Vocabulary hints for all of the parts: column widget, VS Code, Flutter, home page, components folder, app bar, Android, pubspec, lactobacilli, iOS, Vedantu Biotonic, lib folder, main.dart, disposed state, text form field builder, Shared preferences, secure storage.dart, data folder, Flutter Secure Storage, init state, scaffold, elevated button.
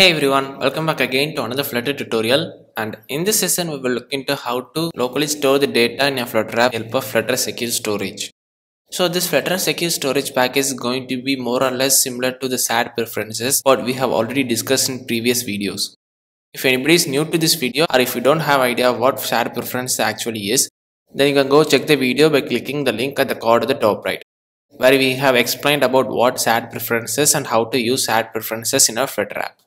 Hey everyone, welcome back again to another Flutter tutorial, and in this session we will look into how to locally store the data in a Flutter app with the help of Flutter Secure Storage. So this Flutter Secure Storage package is going to be more or less similar to the shared preferences what we have already discussed in previous videos. If anybody is new to this video or if you don't have idea what shared preference actually is, then you can go check the video by clicking the link at the card at the top right, where we have explained about what shared preferences and how to use shared preferences in our Flutter app.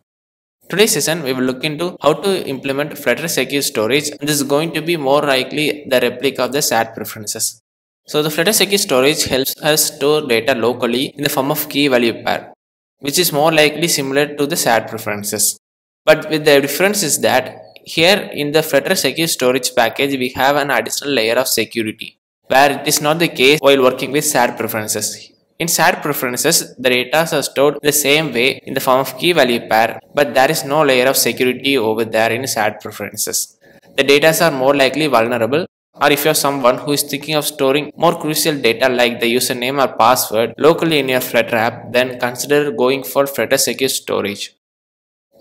Today's session we will look into how to implement Flutter Secure Storage, and this is going to be more likely the replica of the shared preferences. So the Flutter Secure Storage helps us store data locally in the form of key value pair, which is more likely similar to the shared preferences. But with the difference is that here in the Flutter Secure Storage package we have an additional layer of security, where it is not the case while working with shared preferences. In shared preferences, the data are stored the same way in the form of key value pair, but there is no layer of security over there in shared preferences. The data are more likely vulnerable, or if you are someone who is thinking of storing more crucial data like the username or password locally in your Flutter app, then consider going for Flutter Secure Storage.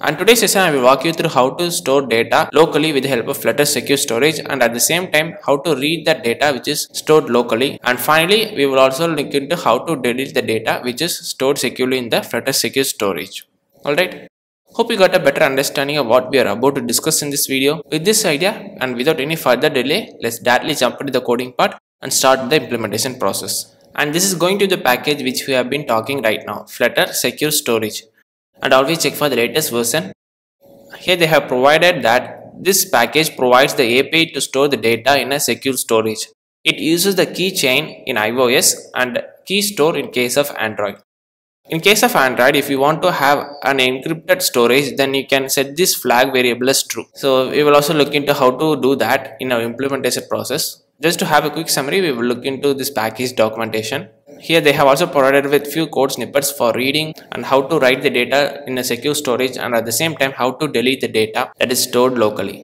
And today's session I will walk you through how to store data locally with the help of Flutter Secure Storage, and at the same time how to read that data which is stored locally, and finally we will also look into how to delete the data which is stored securely in the Flutter Secure Storage. Alright, hope you got a better understanding of what we are about to discuss in this video. With this idea and without any further delay, let's directly jump into the coding part and start the implementation process. And this is going to be the package which we have been talking right now, Flutter Secure Storage. And always check for the latest version. Here they have provided that this package provides the API to store the data in a secure storage. It uses the key chain in iOS and key store in case of Android. In case of Android, if you want to have an encrypted storage, then you can set this flag variable as true. So we will also look into how to do that in our implementation process. Just to have a quick summary, we will look into this package documentation. Here they have also provided with few code snippets for reading and how to write the data in a secure storage, and at the same time how to delete the data that is stored locally.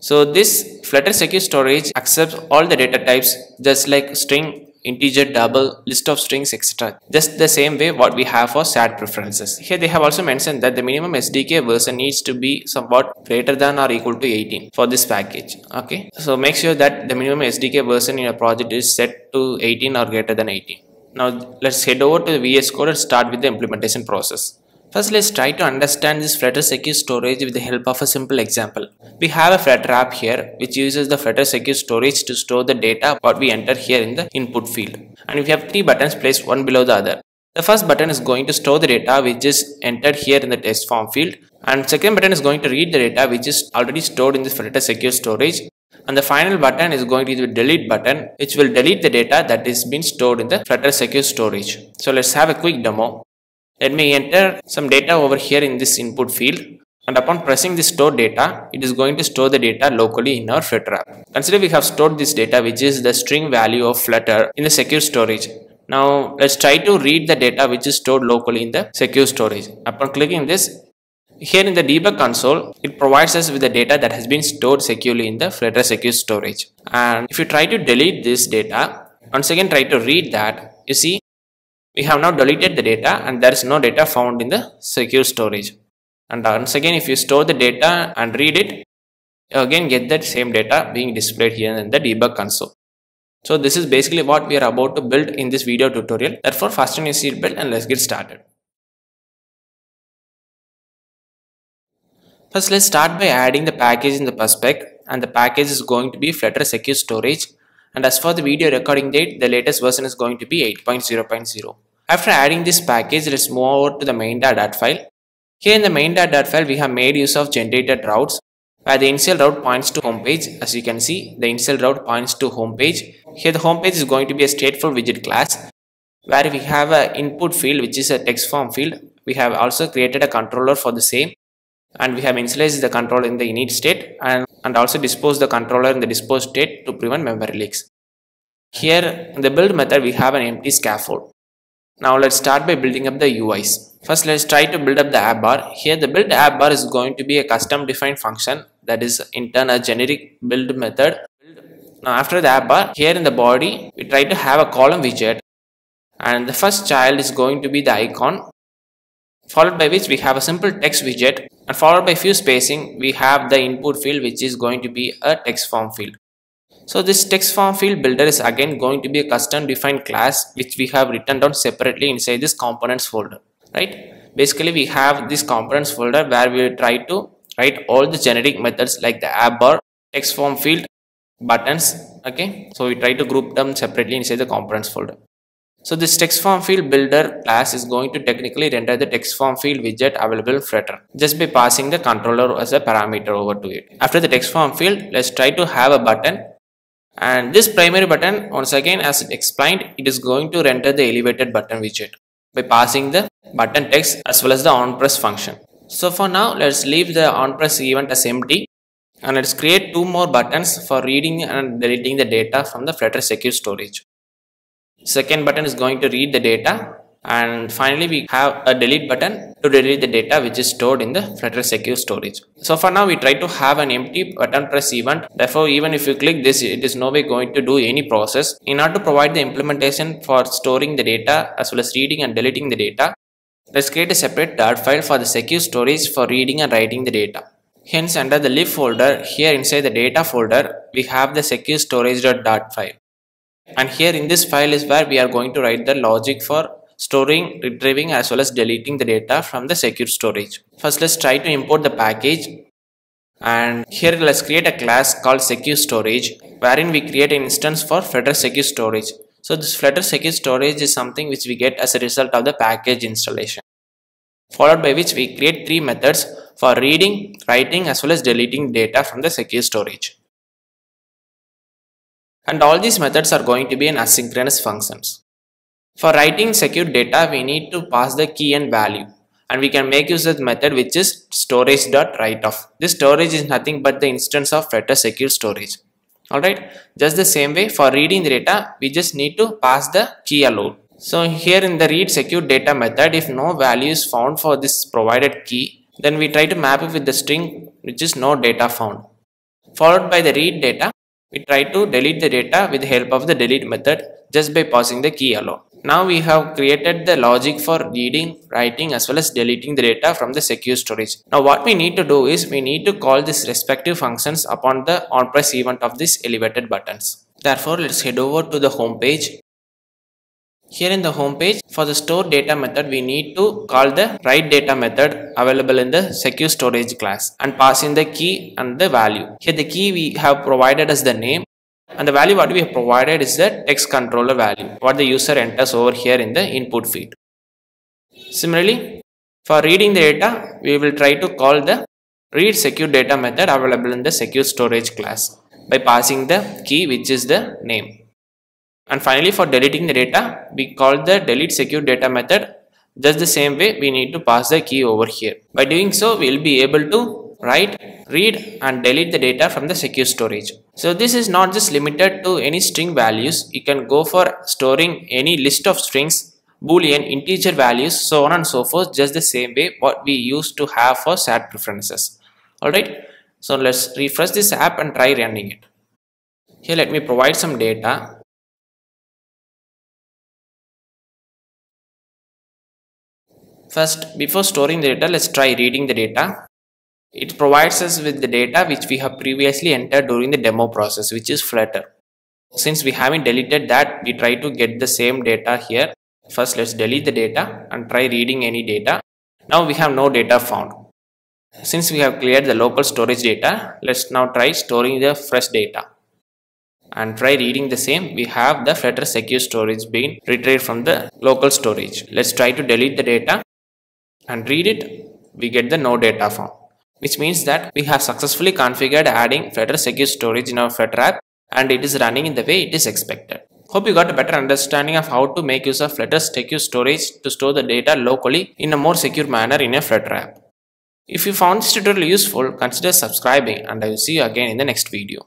So this Flutter Secure Storage accepts all the data types just like string, integer, double, list of strings, etc. Just the same way what we have for shared preferences. Here they have also mentioned that the minimum SDK version needs to be somewhat greater than or equal to 18 for this package. Okay, so make sure that the minimum SDK version in your project is set to 18 or greater than 18. Now let's head over to the VS Code and start with the implementation process. First, let's try to understand this Flutter Secure Storage with the help of a simple example. We have a Flutter app here which uses the Flutter Secure Storage to store the data what we enter here in the input field. And we have three buttons placed one below the other. The first button is going to store the data which is entered here in the text form field. And second button is going to read the data which is already stored in this Flutter Secure Storage. And the final button is going to be the delete button, which will delete the data that is being stored in the Flutter Secure Storage. So let's have a quick demo. Let me enter some data over here in this input field, and upon pressing this store data, it is going to store the data locally in our Flutter app. Consider we have stored this data which is the string value of Flutter in the secure storage. Now let's try to read the data which is stored locally in the secure storage. Upon clicking this, here in the debug console, it provides us with the data that has been stored securely in the Flutter Secure Storage. And if you try to delete this data, once again try to read that, you see, we have now deleted the data and there is no data found in the secure storage. And once again if you store the data and read it, you again get that same data being displayed here in the debug console. So this is basically what we are about to build in this video tutorial. Therefore fasten your seatbelt and let's get started. First let's start by adding the package in the pubspec, and the package is going to be Flutter Secure Storage. And as for the video recording date, the latest version is going to be 8.0.0. After adding this package, let's move over to the main.dart file. Here in the main.dart file, we have made use of generated routes, where the initial route points to home page. As you can see, the initial route points to home page. Here the home page is going to be a stateful widget class, where we have an input field which is a text form field. We have also created a controller for the same, and we have initialized the controller in the init state, and also disposed the controller in the disposed state to prevent memory leaks. Here in the build method we have an empty scaffold. Now let's start by building up the UIs. First let's try to build up the app bar. Here the build app bar is going to be a custom defined function, that is in turn a generic build method. Now after the app bar, here in the body we try to have a column widget, and the first child is going to be the icon. followed by which we have a simple text widget, and followed by few spacing we have the input field, which is going to be a text form field. So this text form field builder is again going to be a custom defined class which we have written down separately inside this components folder, right? Basically we have this components folder where we will try to write all the generic methods like the app bar, text form field, buttons. Okay, so we try to group them separately inside the components folder. So this text form field builder class is going to technically render the text form field widget available in Flutter just by passing the controller as a parameter over to it. After the text form field, let's try to have a button, and this primary button, once again as it explained, it is going to render the elevated button widget by passing the button text as well as the onPress function. So for now, let's leave the onPress event as empty, and let's create two more buttons for reading and deleting the data from the Flutter Secure Storage. Second button is going to read the data, and finally we have a delete button to delete the data which is stored in the Flutter Secure Storage. So for now, we try to have an empty button press event. Therefore, even if you click this, it is no way going to do any process. In order to provide the implementation for storing the data as well as reading and deleting the data, let's create a separate Dart file for the secure storage for reading and writing the data. Hence, under the lib folder, here inside the data folder, we have the secure storage.dart file, and here in this file is where we are going to write the logic for storing, retrieving as well as deleting the data from the secure storage. First, let's try to import the package, and here let's create a class called secure storage wherein we create an instance for Flutter secure storage. So this Flutter secure storage is something which we get as a result of the package installation, followed by which we create three methods for reading, writing as well as deleting data from the secure storage. And all these methods are going to be an asynchronous functions. For writing secure data, we need to pass the key and value, and we can make use of the method which is storage.writeoff. This storage is nothing but the instance of Flutter secure storage. Alright, just the same way for reading the data, we just need to pass the key allowed. So here in the read secure data method, if no value is found for this provided key, then we try to map it with the string which is no data found. Followed by the read data, we try to delete the data with the help of the delete method just by passing the key allow. Now we have created the logic for reading, writing as well as deleting the data from the secure storage. Now what we need to do is we need to call these respective functions upon the onPress event of these elevated buttons. Therefore, let's head over to the home page. Here in the home page, for the store data method, we need to call the write data method available in the secure storage class and pass in the key and the value. Here the key we have provided as the name, and the value what we have provided is the text controller value what the user enters over here in the input field. Similarly, for reading the data, we will try to call the read secure data method available in the secure storage class by passing the key which is the name. And finally, for deleting the data, we call the delete secure data method just the same way. We need to pass the key over here. By doing so, we will be able to write, read and delete the data from the secure storage. So this is not just limited to any string values. You can go for storing any list of strings, boolean, integer values, so on and so forth, just the same way what we used to have for shared preferences. Alright, so let's refresh this app and try running it. Here let me provide some data. First, before storing the data, let's try reading the data. It provides us with the data which we have previously entered during the demo process, which is Flutter. Since we haven't deleted that, we try to get the same data here. First, let's delete the data and try reading any data. Now we have no data found. Since we have cleared the local storage data, let's now try storing the fresh data and try reading the same. We have the Flutter secure storage being retrieved from the local storage. Let's try to delete the data and read it. We get the no data found, which means that we have successfully configured adding Flutter secure storage in our Flutter app, and it is running in the way it is expected. Hope you got a better understanding of how to make use of Flutter secure storage to store the data locally in a more secure manner in a Flutter app. If you found this tutorial useful, consider subscribing, and I will see you again in the next video.